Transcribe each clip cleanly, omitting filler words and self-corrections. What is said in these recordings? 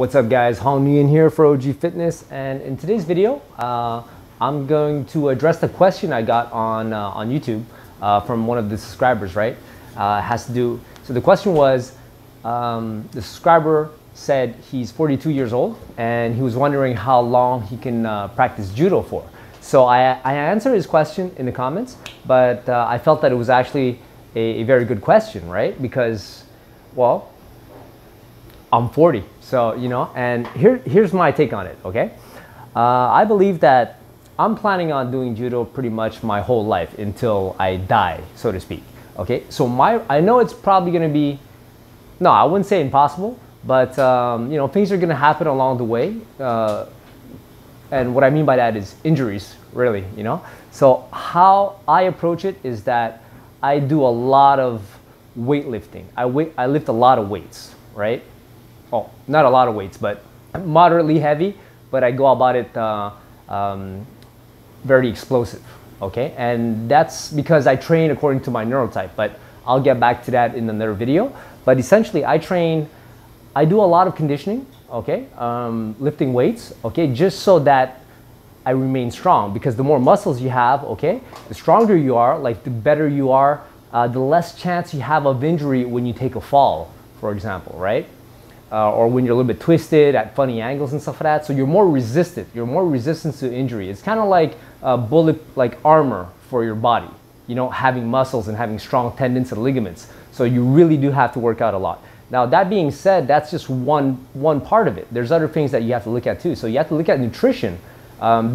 What's up guys, Hong Nguyen here for OG Fitness, and in today's video I'm going to address the question I got on YouTube from one of the subscribers, right? So the question was, the subscriber said he's 42 years old and he was wondering how long he can practice judo for. So I answered his question in the comments, but I felt that it was actually a very good question, right? Because, well, I'm 40, so you know, and here's my take on it, okay? I believe that I'm planning on doing judo pretty much my whole life until I die, so to speak, okay? So I know it's probably gonna be, no, I wouldn't say impossible, but you know, things are gonna happen along the way, and what I mean by that is injuries, really, you know? So how I approach it is that I do a lot of weightlifting. I lift a lot of weights, right? Oh, not a lot of weights, but moderately heavy, but I go about it very explosive, okay? And that's because I train according to my neurotype, but I'll get back to that in another video. But essentially, I do a lot of conditioning, okay? Lifting weights, okay? Just so that I remain strong, because the more muscles you have, okay? The stronger you are, like the better you are, the less chance you have of injury when you take a fall, for example, right? Or when you're a little bit twisted at funny angles and stuff like that, so you're more resistant. You're more resistant to injury. It's kind of like armor for your body. You know, having muscles and having strong tendons and ligaments. So you really do have to work out a lot. Now that being said, that's just one part of it. There's other things that you have to look at too. So you have to look at nutrition,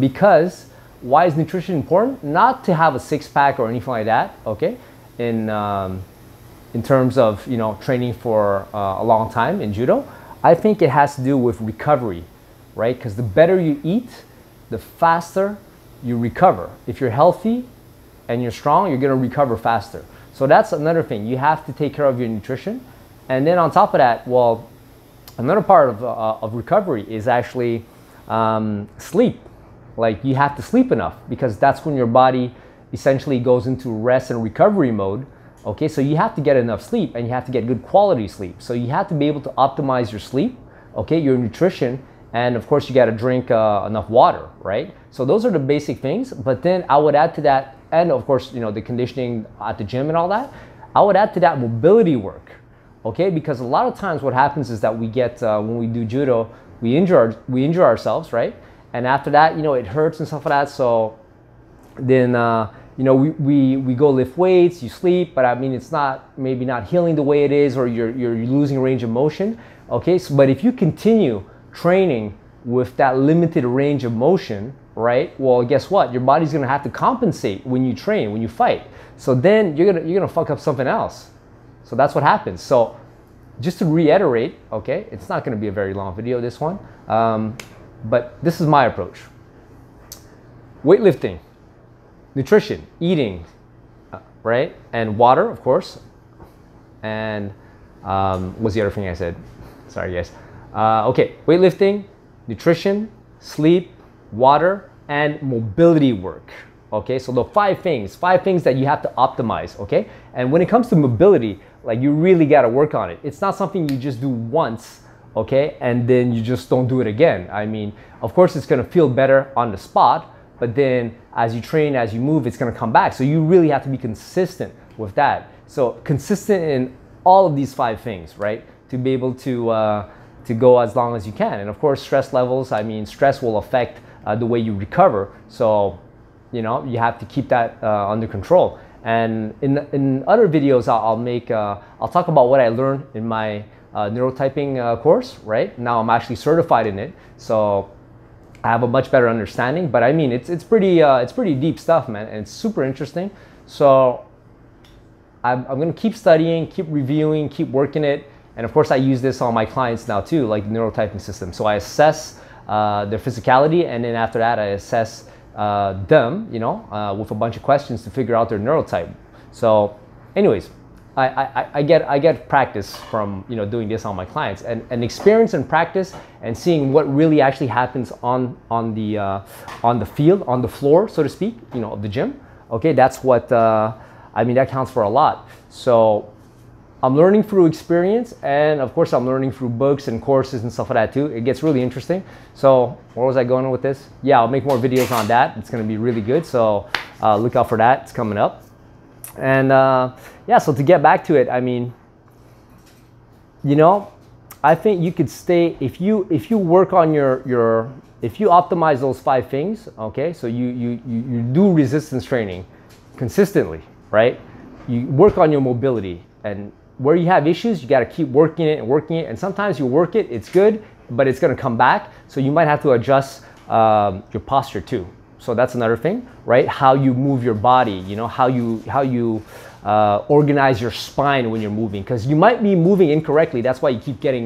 because why is nutrition important? Not to have a six-pack or anything like that. Okay, in terms of, you know, training for a long time in judo, I think it has to do with recovery, right? Because the better you eat, the faster you recover. If you're healthy and you're strong, you're going to recover faster. So that's another thing. You have to take care of your nutrition. And then on top of that, well, another part of recovery is actually sleep. Like, you have to sleep enough, because that's when your body essentially goes into rest and recovery mode. Okay, so you have to get enough sleep, and you have to get good quality sleep. So you have to be able to optimize your sleep, okay, your nutrition, and of course you got to drink enough water, right? So those are the basic things. But then I would add to that, and of course, you know, the conditioning at the gym and all that, I would add to that mobility work, okay? Because a lot of times what happens is that we get, when we do judo, we injure ourselves, right? And after that, you know, it hurts and stuff like that. So then, you know, we go lift weights, you sleep, but I mean, it's not, maybe not healing the way it is, or you're losing range of motion, okay? So, but if you continue training with that limited range of motion, right? Well, guess what? Your body's gonna have to compensate when you train, when you fight. So then you're gonna fuck up something else. So that's what happens. So just to reiterate, okay, it's not gonna be a very long video, this one, but this is my approach. Weightlifting, nutrition, eating, right? And water, of course. And what's the other thing I said? Sorry, guys. Okay, weightlifting, nutrition, sleep, water, and mobility work. Okay, so the five things that you have to optimize, okay? And when it comes to mobility, like, you really gotta work on it. It's not something you just do once, okay? And then you just don't do it again. I mean, of course it's gonna feel better on the spot, but then as you train, as you move, it's gonna come back. So you really have to be consistent with that. So consistent in all of these five things, right? To be able to go as long as you can. And of course, stress levels, I mean, stress will affect the way you recover. So, you know, you have to keep that under control. And in other videos I'll talk about what I learned in my neurotyping course, right? Now I'm actually certified in it. So I have a much better understanding, but I mean, it's pretty deep stuff, man, and it's super interesting. So I'm gonna keep studying, keep reviewing, keep working it, and of course I use this on my clients now too, like the neurotyping system. So I assess their physicality, and then after that I assess them, you know, with a bunch of questions to figure out their neurotype. So anyways, I get practice from, you know, doing this on my clients, and experience and practice and seeing what really actually happens on the field, on the floor, so to speak, you know, of the gym. Okay, that's what I mean, that counts for a lot. So I'm learning through experience, and of course I'm learning through books and courses and stuff like that too. It gets really interesting. So where was I going with this? Yeah, I'll make more videos on that. It's going to be really good. So look out for that. It's coming up. And yeah, so to get back to it, I mean, you know, I think you could stay, if you work on if you optimize those 5 things, okay? So you do resistance training consistently, right? You work on your mobility, and where you have issues, you got to keep working it and working it. And sometimes you work it, it's good, but it's going to come back. So you might have to adjust your posture too. So that's another thing, right? How you move your body, you know, how you organize your spine when you're moving, because you might be moving incorrectly. That's why you keep getting,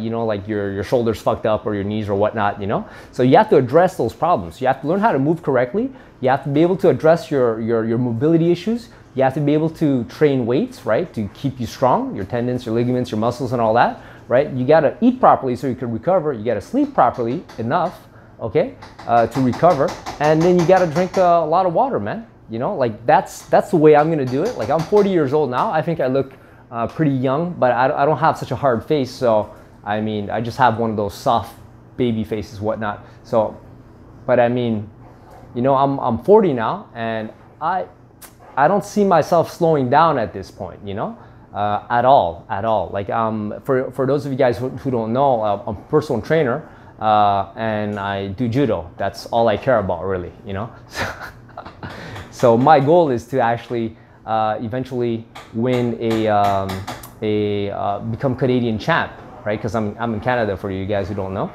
you know, like your shoulders fucked up or your knees or whatnot, you know? So you have to address those problems. You have to learn how to move correctly. You have to be able to address your mobility issues. You have to be able to train weights, right? To keep you strong, your tendons, your ligaments, your muscles and all that, right? You got to eat properly so you can recover. You got to sleep properly enough, okay, to recover. And then you got to drink a lot of water, man. You know, like that's the way I'm gonna do it. Like, I'm 40 years old now. I think I look pretty young, but I don't have such a hard face. So I mean, I just have one of those soft baby faces, whatnot. So, but I mean, you know, I'm 40 now, and I don't see myself slowing down at this point, you know, at all. Like, for those of you guys who don't know, I'm a personal trainer, and I do judo. That's all I care about, really, you know. So my goal is to actually eventually win become Canadian champ, right? Because I'm in Canada, for you guys who don't know.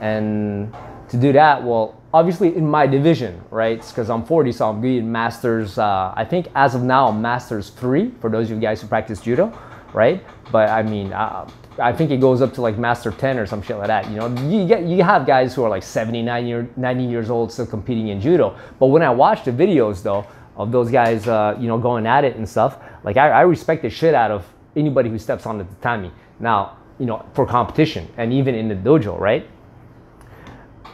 And to do that, well, obviously in my division, right? Because I'm 40, so I'm doing Masters, I think as of now, I'm Masters 3, for those of you guys who practice Judo, right? But I mean, I think it goes up to like Master 10 or some shit like that. You know, you have guys who are like 90 years old still competing in Judo. But when I watch the videos though of those guys, you know, going at it and stuff, like I respect the shit out of anybody who steps on the tatami. Now, you know, for competition and even in the dojo, right?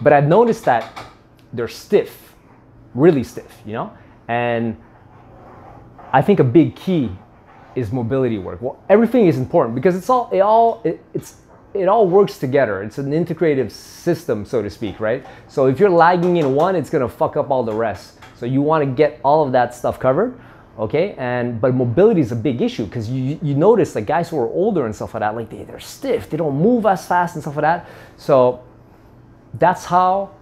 But I've noticed that they're stiff, really stiff, you know? And I think a big key is mobility work. Well, everything is important because it all works together. It's an integrative system, so to speak, right? So if you're lagging in one, it's gonna fuck up all the rest. So you wanna get all of that stuff covered, okay? But mobility is a big issue, because you notice that guys who are older and stuff like that, like they're stiff, they don't move as fast and stuff like that. So that's how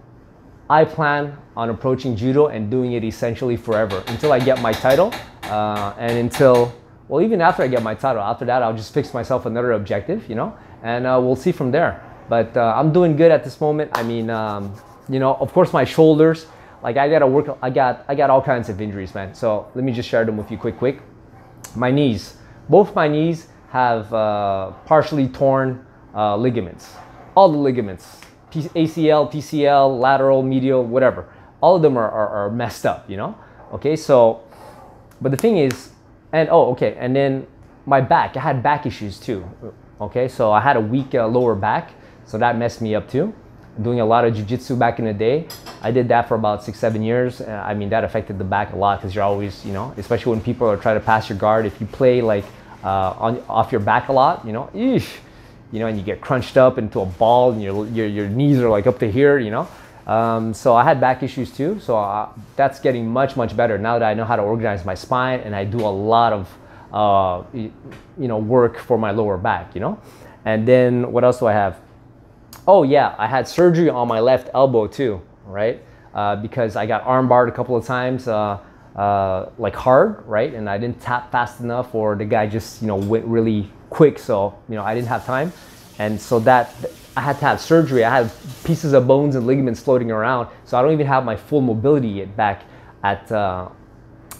I plan on approaching Judo and doing it essentially forever, until I get my title, and until, well, even after I get my title, after that, I'll just fix myself another objective, you know, and we'll see from there. But I'm doing good at this moment. I mean, you know, of course my shoulders, like I gotta work, I got all kinds of injuries, man. So let me just share them with you quick. My knees, both my knees have partially torn ligaments, all the ligaments, ACL, PCL, lateral, medial, whatever. All of them are messed up, you know? Okay, so, but the thing is, and then my back, I had back issues too, okay? So I had a weak lower back, so that messed me up too. Doing a lot of jiu-jitsu back in the day, I did that for about 6-7 years. I mean, that affected the back a lot, because you're always, you know, especially when people are trying to pass your guard, if you play like off your back a lot, you know, you know, and you get crunched up into a ball, and your knees are like up to here, you know? So I had back issues too, so that's getting much better now that I know how to organize my spine, and I do a lot of you know, work for my lower back, you know. And then what else do I have? Oh yeah, I had surgery on my left elbow too, right? Because I got arm barred a couple of times, like hard, right? And I didn't tap fast enough, or the guy just, you know, went really quick, so, you know, I didn't have time. And so that I had to have surgery. I had pieces of bones and ligaments floating around, so I don't even have my full mobility yet back at,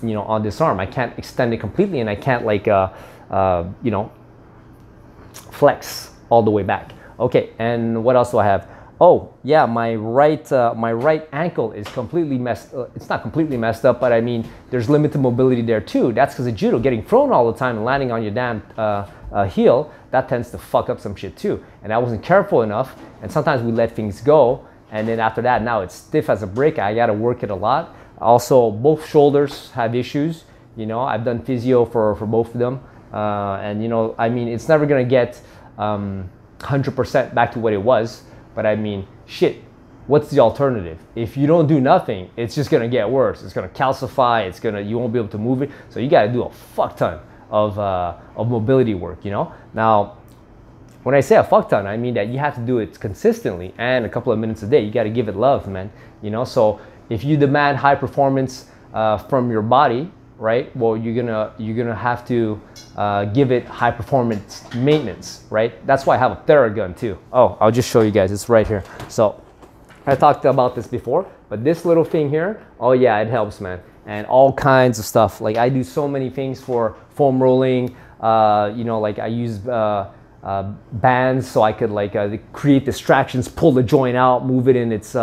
you know, on this arm. I can't extend it completely, and I can't like, you know, flex all the way back. Okay, and what else do I have? Oh yeah, my right ankle is completely messed. It's not completely messed up, but I mean, there's limited mobility there too. That's because of judo, getting thrown all the time and landing on your damn heel. That tends to fuck up some shit too. And I wasn't careful enough, and sometimes we let things go, and then after that, now it's stiff as a brick. I gotta work it a lot. Also, both shoulders have issues. You know, I've done physio for both of them. And you know, I mean, it's never gonna get 100% back to what it was, but I mean, shit, what's the alternative? If you don't do nothing, it's just gonna get worse. It's gonna calcify. It's gonna, you won't be able to move it. So you gotta do a fuck ton of mobility work, you know? Now, when I say a fuck ton, I mean that you have to do it consistently and a couple of minutes a day. You gotta give it love, man, you know? So if you demand high performance from your body, right? Well, you're gonna have to give it high performance maintenance, right? That's why I have a Theragun too. Oh, I'll just show you guys. It's right here. So I talked about this before, but this little thing here, oh yeah, it helps, man. And all kinds of stuff. Like I do so many things for foam rolling. You know, like I use bands so I could like create distractions, pull the joint out, move it in its,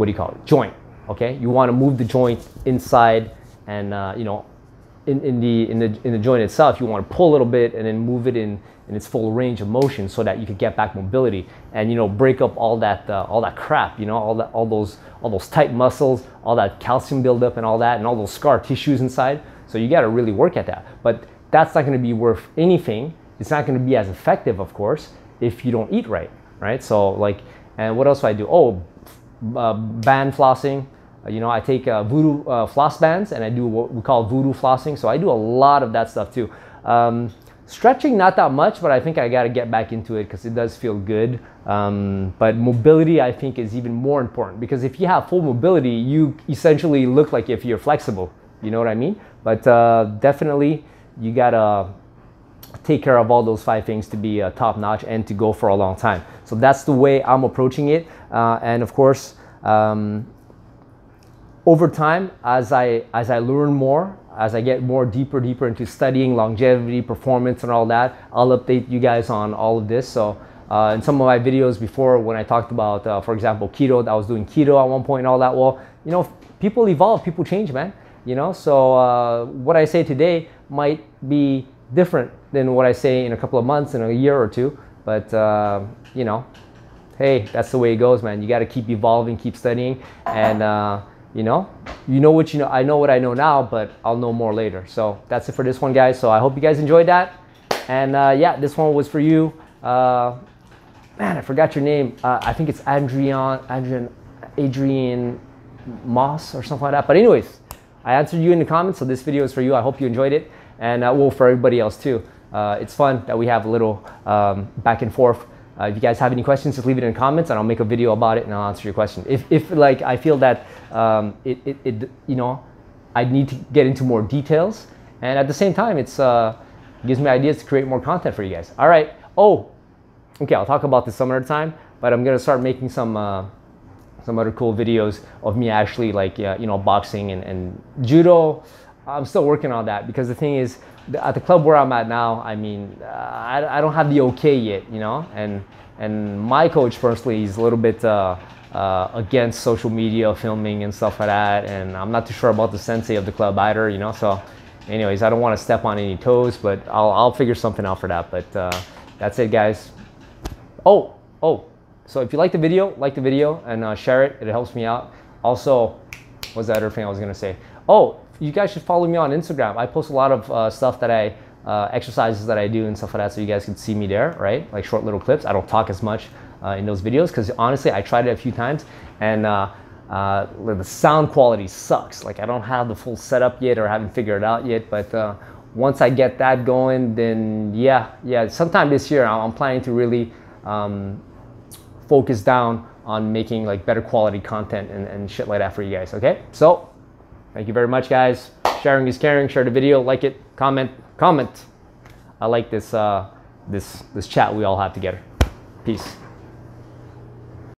what do you call it? Joint. Okay, you want to move the joint inside, and you know, in the joint itself, you want to pull a little bit and then move it in its full range of motion, so that you could get back mobility and, you know, break up all that crap, you know, all those tight muscles, all that calcium buildup and all that, and all those scar tissues inside. So you got to really work at that. But that's not going to be worth anything. It's not going to be as effective, of course, if you don't eat right, right? So like, and what else do I do? Oh, band flossing. You know, I take voodoo floss bands, and I do what we call voodoo flossing. So I do a lot of that stuff too. Stretching, not that much, but I think I got to get back into it because it does feel good. But mobility, I think, is even more important, because if you have full mobility, you essentially look like if you're flexible. You know what I mean? But definitely, you gotta take care of all those 5 things to be top-notch and to go for a long time. So that's the way I'm approaching it. And of course, over time, as I learn more, as I get more deeper into studying longevity, performance, and all that, I'll update you guys on all of this. So in some of my videos before, when I talked about, for example, keto, I was doing keto at one point and all that. Well, you know, people evolve, people change, man. You know, so what I say today might be different than what I say in a couple of months, in a year or two, but you know, hey, that's the way it goes, man. You got to keep evolving, keep studying, and you know what you know. I know what I know now, but I'll know more later. So that's it for this one, guys. So I hope you guys enjoyed that, and yeah, this one was for you. Man, I forgot your name. I think it's Adrian Moss or something like that. But anyways, I answered you in the comments, so this video is for you. I hope you enjoyed it. And well, for everybody else too. It's fun that we have a little back and forth. If you guys have any questions, just leave it in the comments, and I'll make a video about it, and I'll answer your question. If like I feel that you know, I need to get into more details, and at the same time, it's gives me ideas to create more content for you guys. All right. Oh, okay. I'll talk about this some other time, but I'm gonna start making some other cool videos of me actually, like, you know, boxing and judo. I'm still working on that, because the thing is, at the club where I'm at now, I mean, I don't have the okay yet, you know, and my coach personally is a little bit against social media, filming and stuff like that, and I'm not too sure about the sensei of the club either, you know. So anyways, I don't want to step on any toes, but I'll figure something out for that. But that's it, guys. Oh, so if you like the video and share it, it helps me out. Also, what's that other thing I was gonna say? Oh, you guys should follow me on Instagram. I post a lot of stuff that I, exercises that I do and stuff like that, so you guys can see me there, right? Like short little clips. I don't talk as much in those videos, because honestly, I tried it a few times, and the sound quality sucks. Like, I don't have the full setup yet, or haven't figured it out yet, but once I get that going, then yeah. Sometime this year, I'm planning to really focus down on making like better quality content and shit like that for you guys, okay? So, thank you very much, guys. Sharing is caring. Share the video, like it, comment. I like this chat we all have together. Peace.